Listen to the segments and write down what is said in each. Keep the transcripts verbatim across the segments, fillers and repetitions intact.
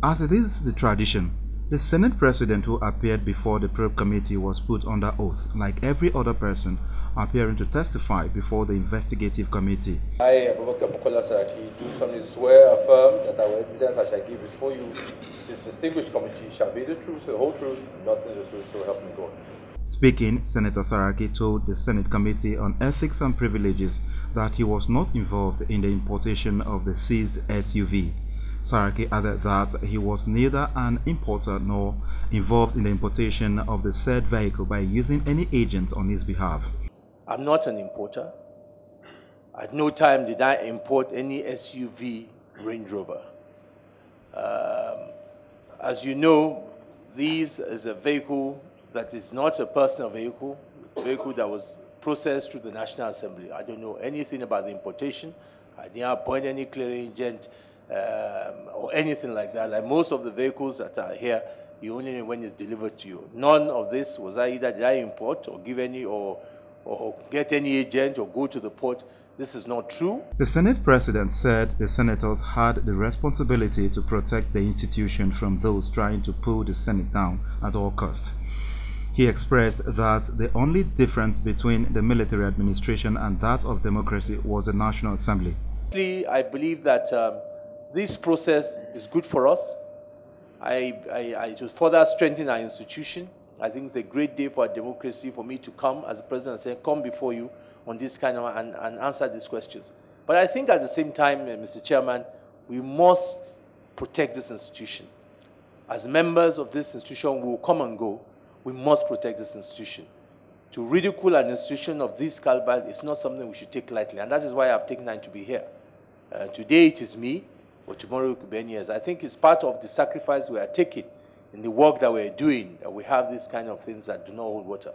As it is the tradition, the Senate President who appeared before the probe committee was put under oath, like every other person appearing to testify before the investigative committee. I, Abubakar Bukola Saraki, do solemnly swear, affirm that our evidence I shall give before you, this distinguished committee, shall be the truth, the whole truth, nothing the truth, so help me God. Speaking, Senator Saraki told the Senate Committee on Ethics and Privileges that he was not involved in the importation of the seized S U V. Saraki added that he was neither an importer nor involved in the importation of the said vehicle by using any agent on his behalf. I'm not an importer. At no time did I import any S U V Range Rover. Um, as you know, these is a vehicle that is not a personal vehicle, a vehicle that was processed through the National Assembly. I don't know anything about the importation. I didn't appoint any clearing agent um, or anything like that. Like most of the vehicles that are here, you only know when it's delivered to you. None of this was I either did I import or give any or, or get any agent or go to the port. This is not true. The Senate President said the senators had the responsibility to protect the institution from those trying to pull the Senate down at all costs. He expressed that the only difference between the military administration and that of democracy was the National Assembly. I believe that um, this process is good for us. I, I, I to further strengthen our institution. I think it's a great day for our democracy for me to come as a president and say, come before you on this kind of and, and answer these questions. But I think at the same time, Mister Chairman, we must protect this institution. As members of this institution, we will come and go. We must protect this institution. To ridicule an institution of this caliber is not something we should take lightly, and that is why I've taken time to be here. Uh, today it is me, or tomorrow it could be any others. I think it's part of the sacrifice we are taking in the work that we are doing, that we have these kind of things that do not hold water.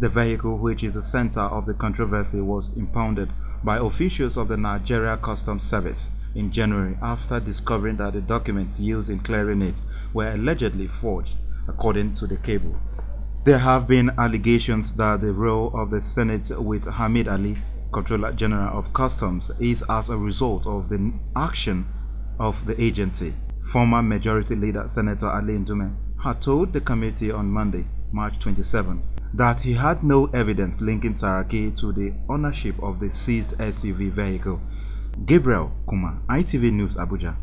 The vehicle, which is the center of the controversy, was impounded by officials of the Nigeria Customs Service in January after discovering that the documents used in clearing it were allegedly forged, according to the cable. There have been allegations that the role of the Senate with Hamid Ali, Comptroller General of Customs, is as a result of the action of the agency. Former Majority Leader Senator Ali Ndume had told the committee on Monday, March twenty-seventh, that he had no evidence linking Saraki to the ownership of the seized S U V vehicle. Gabriel Kuma, I T V News, Abuja.